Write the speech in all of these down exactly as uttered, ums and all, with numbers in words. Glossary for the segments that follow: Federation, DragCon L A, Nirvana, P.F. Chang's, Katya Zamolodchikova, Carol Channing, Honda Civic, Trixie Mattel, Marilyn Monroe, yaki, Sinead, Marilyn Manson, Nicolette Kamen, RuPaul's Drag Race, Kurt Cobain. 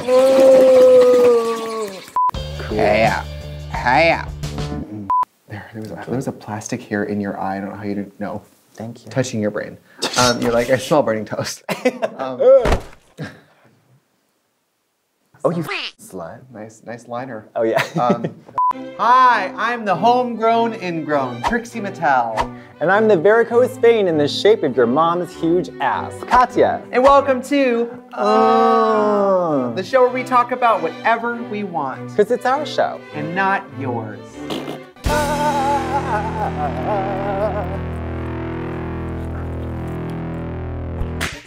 Ooh. Cool. Hey up. Hey up. There, there was, a, there was a plastic here in your eye. I don't know how you didn't know. Thank you. Touching your brain. Um, you're like, I smell burning toast. Um, oh, you slut. Nice, nice liner. Oh, yeah. um, Hi, I'm the homegrown ingrown, Trixie Mattel. And I'm the varicose vein in the shape of your mom's huge ass, Katya. And welcome to oh. the show where we talk about whatever we want. Because it's our show. And not yours.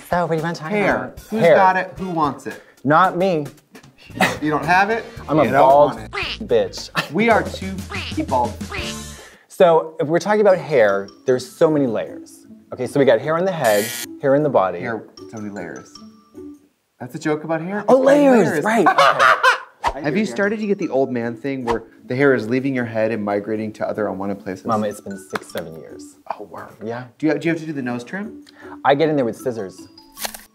So, what do you want to talk Hair. about? Who's Hair. got it? Who wants it? Not me. You don't have it? I'm you a bald bitch. We are two bald. So, if we're talking about hair, there's so many layers. Okay, so we got hair on the head, hair in the body. Hair, so many layers. That's a joke about hair? Oh, layers, layers, right. Okay. Have you started to get the old man thing where the hair is leaving your head and migrating to other unwanted places? Mama, it's been six, seven years. Oh, wow. Yeah. Do you, do you have to do the nose trim? I get in there with scissors.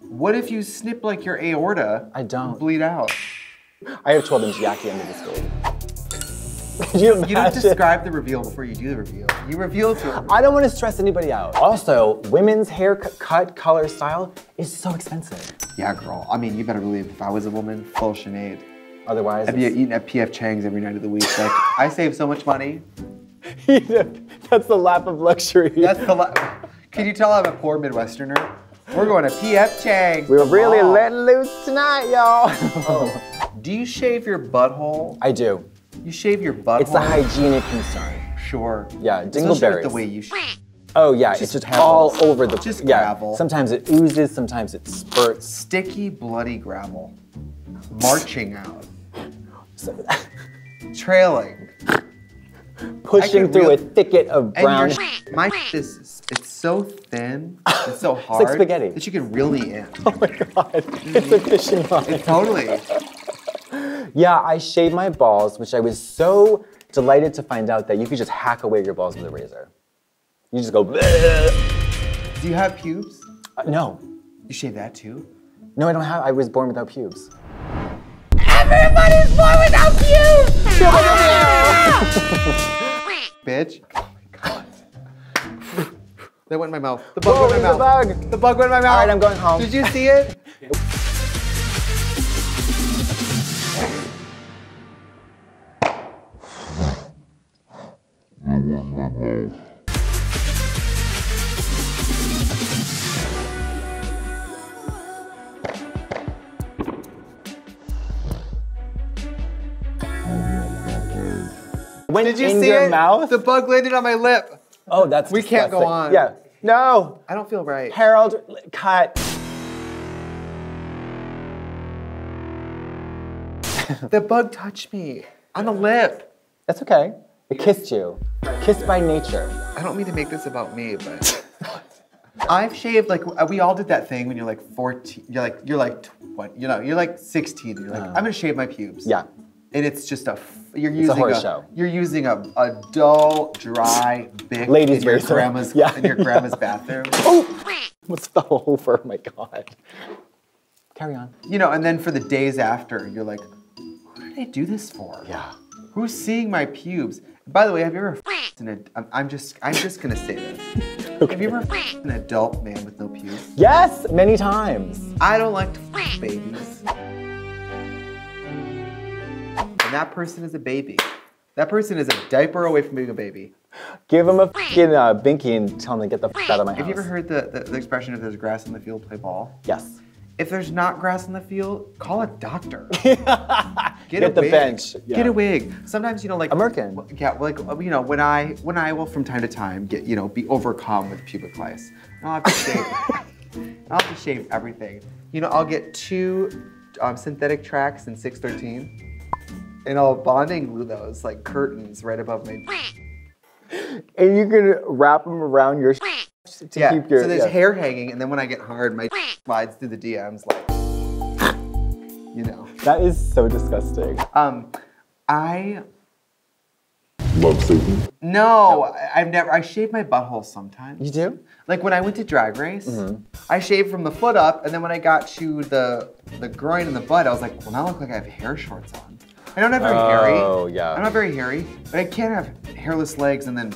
What if you snip like your aorta? I don't. Bleed out. I have twelve inch yaki under this gold. Could you imagine? You don't describe the reveal before you do the reveal. You reveal to them. I don't want to stress anybody out. Also, women's hair cut, color, style is so expensive. Yeah, girl. I mean, you better believe if I was a woman, full Sinead. Otherwise, I'd be eating at P F Chang's every night of the week. Like, I save so much money. That's the lap of luxury. That's the lap. Can you tell I'm a poor Midwesterner? We're going to P F Chang's. We're really oh. letting loose tonight, y'all. Oh. Do you shave your butthole? I do. You shave your butthole? It's a hygienic concern. Sure. Yeah, dingleberries. The way you shave. Oh yeah, just it's just gravel. all over the just yeah. gravel. Sometimes it oozes, sometimes it spurts. Sticky, bloody gravel. Marching out. Trailing. Pushing through a thicket of brown. And your my is it's so thin, it's so hard. It's like spaghetti. That you can really in. Oh my God, it's a fishing line. It's totally. Yeah, I shaved my balls, which I was so delighted to find out that you could just hack away your balls with a razor. You just go bleh. Do you have pubes? Uh, no. You shave that too? No, I don't have, I was born without pubes. Everybody's born without pubes! Bitch. Oh my God. That went in my mouth. The bug Whoa, went in my mouth. The bug. the bug went in my mouth. All right, I'm going home. Did you see it? When did you in see your it? Mouth? The bug landed on my lip. Oh, that's we disgusting. Can't go on. Yeah. No. I don't feel right. Harold, cut. The bug touched me on the lip. That's okay. It kissed you. Kissed by nature. I don't mean to make this about me, but I've shaved like we all did that thing when you're like fourteen. You're like you're like twenty. You know, you're like sixteen. You're like uh, I'm gonna shave my pubes. Yeah. And it's just a you're using it's a, horror a show. You're using a, a dull, dry, big ladies' in your grandma's yeah. in your grandma's bathroom. Oh, what's the over? Oh my God. Carry on. You know, and then for the days after, you're like, who did I do this for? Yeah. Who's seeing my pubes? By the way, have you ever f***ed in a, I'm just, I'm just gonna say this. Okay. Have you ever f***ed an adult man with no pubes? Yes, many times. I don't like to f*** babies. And that person is a baby. That person is a diaper away from being a baby. Give him a f***ing uh, binky and tell him to get the f*** out of my house. Have you ever heard the, the, the expression, if there's grass in the field, play ball? Yes. If there's not grass in the field, call a doctor. Get, Get a the wig. bench. Yeah. Get a wig. Sometimes, you know, like American. Yeah, like you know, when I when I will from time to time get you know be overcome with pubic lice, and I'll have to shave. I'll have to shave everything. You know, I'll get two um, synthetic tracks in six thirteen, and I'll bonding glue those like curtains right above my. And you can wrap them around your. To yeah. keep your, so there's yeah. hair hanging, and then when I get hard, my slides through the D Ms like, you know. That is so disgusting. Um, I love Satan? No, I've never. I shave my butthole sometimes. You do? Like when I went to Drag Race, mm-hmm. I shaved from the foot up, and then when I got to the the groin and the butt, I was like, well, now I look like I have hair shorts on. I don't have very oh, hairy. Oh yeah. I'm not very hairy, but I can't have hairless legs and then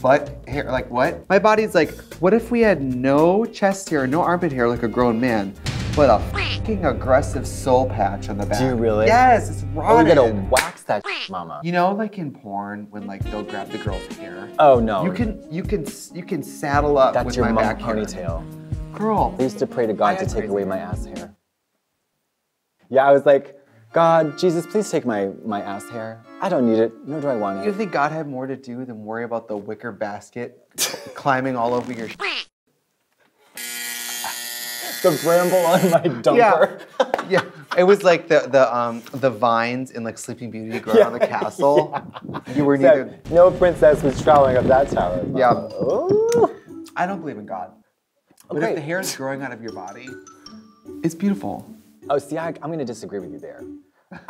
butt hair. Like what? My body's like, what if we had no chest hair, no armpit hair, like a grown man, but a fucking aggressive soul patch on the back? Do you really? Yes, it's rotten. Oh, you gotta wax that, mama. You know, like in porn, when like they'll grab the girl's hair. Oh no. You can, you can, you can saddle up That's with my back hair. That's your mom ponytail. Girl. They used to pray to God to take away hair. my ass hair. Yeah, I was like, God, Jesus, please take my, my ass hair. I don't need it, nor do I want it. You think God had more to do than worry about the wicker basket climbing all over your The bramble on my dumper. Yeah, yeah. It was like the, the, um, the vines in like Sleeping Beauty growing yeah. on the castle. Yeah. You were neither... Except no princess was traveling up that tower. Mama. Yeah. Ooh. I don't believe in God. But okay. if the hair is growing out of your body, it's beautiful. Oh, see, I, I'm gonna disagree with you there.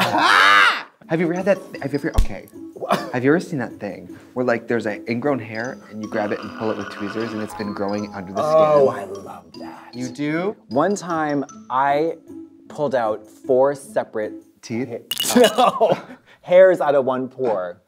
Have you ever had that? Th have you ever? Okay. Have you ever seen that thing where like there's an ingrown hair and you grab it and pull it with tweezers and it's been growing under the skin? Oh, I love that. You do? One time, I pulled out four separate teeth. Ha no, hairs out of one pore.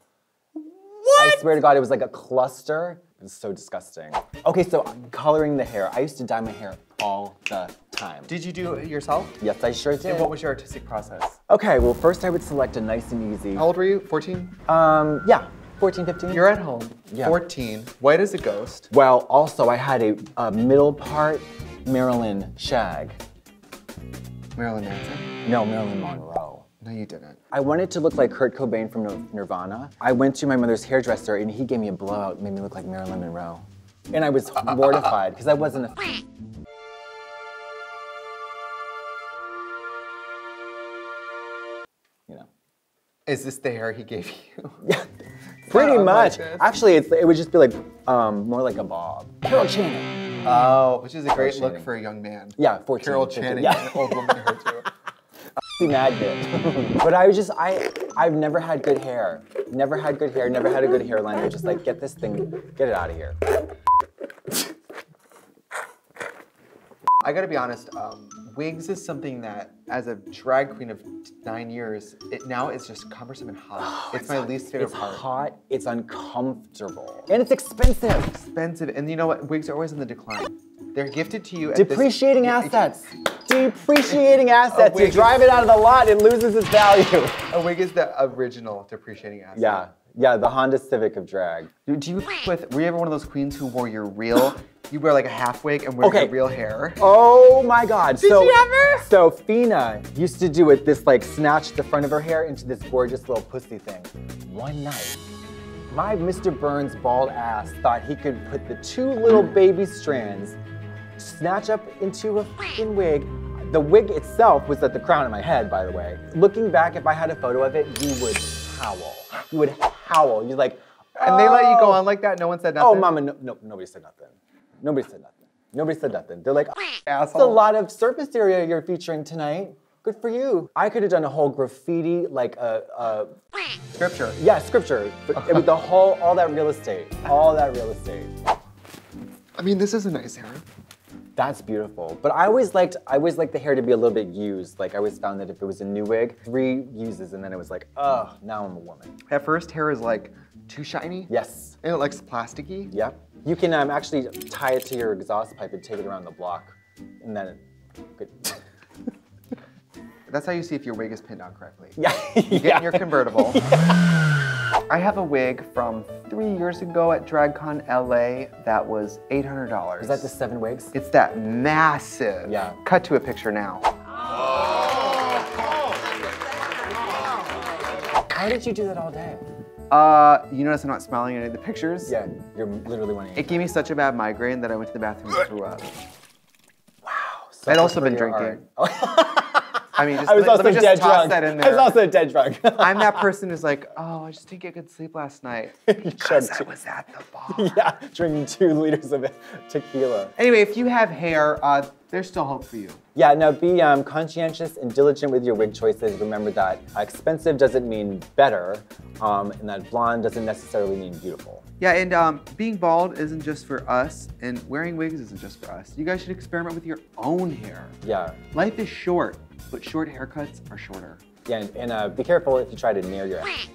What? I swear to God, it was like a cluster. It's so disgusting. Okay, so coloring the hair. I used to dye my hair all the time. Did you do it yourself? Yes, I sure did. And what was your artistic process? Okay, well first I would select a nice and easy. How old were you, fourteen? Um, yeah, fourteen, fifteen. You're at home, yeah. fourteen, white as a ghost. Well, also I had a, a middle part Marilyn shag. Marilyn Manson? No, Marilyn Monroe. No, you didn't. I wanted to look like Kurt Cobain from Nirvana. I went to my mother's hairdresser and he gave me a blowout, made me look like Marilyn Monroe. And I was uh, mortified because uh, uh, I wasn't a you know. Is this the hair he gave you? Yeah, pretty much. Like Actually, it's, it would just be like, um, more like a bob. Carol Channing. Oh, which is a Carol great Channing. look for a young man. Yeah, fourteen. Carol Channing, yeah. An old woman hair too. Magnet. But I was just, I, I've never had good hair. Never had good hair, never had a good hairline. I was just like, get this thing, get it out of here. I gotta be honest, um, wigs is something that, as a drag queen of nine years, it now is just cumbersome and hot. Oh, it's, it's my hot. least favorite it's part. It's hot, it's uncomfortable. And it's expensive. Expensive, and you know what? Wigs are always in the decline. They're gifted to you at Depreciating this... assets. Depreciating assets. You drive it out of the lot, it loses its value. A wig is the original depreciating asset. Yeah, yeah, the Honda Civic of drag. Do you with, were you ever one of those queens who wore your real, you wear like a half wig and wear okay. your real hair? Oh my God. Did so, you ever? So Fina used to do it, this like snatch the front of her hair into this gorgeous little pussy thing. One night, my Mister Burns bald ass thought he could put the two little baby strands snatch up into a fucking wig. The wig itself was at the crown of my head, by the way. Looking back, if I had a photo of it, you would howl. You would howl. You're like, oh. And they let you go on like that? No one said nothing? Oh, mama, no, no, nobody said nothing. Nobody said nothing. Nobody said nothing. They're like, oh, asshole. That's a lot of surface area you're featuring tonight. Good for you. I could have done a whole graffiti, like a... Uh, uh, scripture. Yeah, scripture. With the whole, all that real estate. All that real estate. I mean, this is a nice hair. That's beautiful. But I always liked I always liked the hair to be a little bit used. Like I always found that if it was a new wig, three uses and then it was like, oh, now I'm a woman. At first hair is like too shiny. Yes. And it looks plasticky. Yep. You can um, actually tie it to your exhaust pipe and take it around the block. And then it That's how you see if your wig is pinned on correctly. Yeah. You get yeah. in your convertible. Yeah. I have a wig from three years ago at DragCon L A that was eight hundred dollars. Is that the seven wigs? It's that massive. Yeah. Cut to a picture now. Oh. Oh. How did you do that all day? Uh, you notice I'm not smiling in any of the pictures? Yeah, you're literally one of It gave me such a bad migraine that I went to the bathroom and threw up. Wow. So I'd also been drinking. I mean, just, I was let, also let me just toss drunk. that in there. I was also dead drunk. I'm that person who's like, oh, I just didn't get good sleep last night because I was at the bar. Yeah, drinking two liters of tequila. Anyway, if you have hair, uh, There's still hope for you. Yeah, no, be um, conscientious and diligent with your wig choices. Remember that expensive doesn't mean better, um, and that blonde doesn't necessarily mean beautiful. Yeah, and um, being bald isn't just for us, and wearing wigs isn't just for us. You guys should experiment with your own hair. Yeah. Life is short, but short haircuts are shorter. Yeah, and, and uh, be careful if you try to near your hair.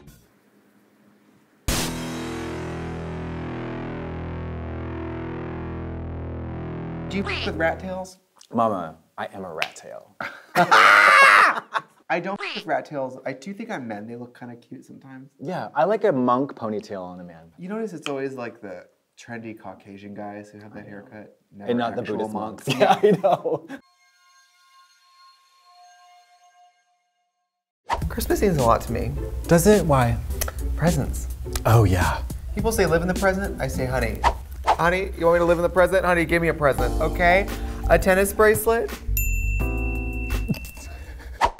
Do you f with rat tails? Mama, I am a rat tail. I don't f with rat tails. I do think on men, they look kind of cute sometimes. Yeah, I like a monk ponytail on a man. You notice it's always like the trendy Caucasian guys who have that haircut. Never and not the Buddhist monks. monks. Yeah, I know. Christmas means a lot to me. Does it? Why? Presents. Oh, yeah. People say live in the present. I say, honey. Honey, you want me to live in the present? Honey, give me a present, okay? A tennis bracelet?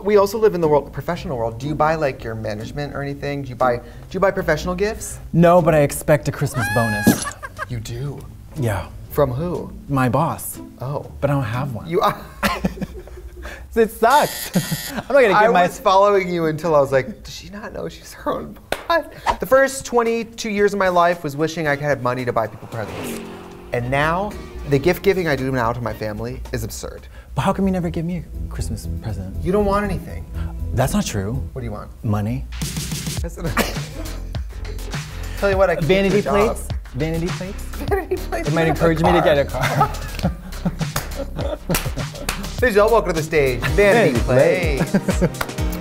We also live in the world, professional world. Do you buy like your management or anything? Do you buy, do you buy professional gifts? No, but I expect a Christmas bonus. You do? Yeah. From who? My boss. Oh. But I don't have one. You are. It sucks. I'm not gonna give I my- I was following you until I was like, does she not know she's her own boss? The first twenty-two years of my life was wishing I had money to buy people presents. And now, the gift giving I do now to my family is absurd. But how come you never give me a Christmas present? You don't want anything. That's not true. What do you want? Money. That's Tell you what, I can Vanity do plates? Job. Vanity plates? Vanity plates. It might encourage me to get a car. Please all welcome to the stage. Vanity plates.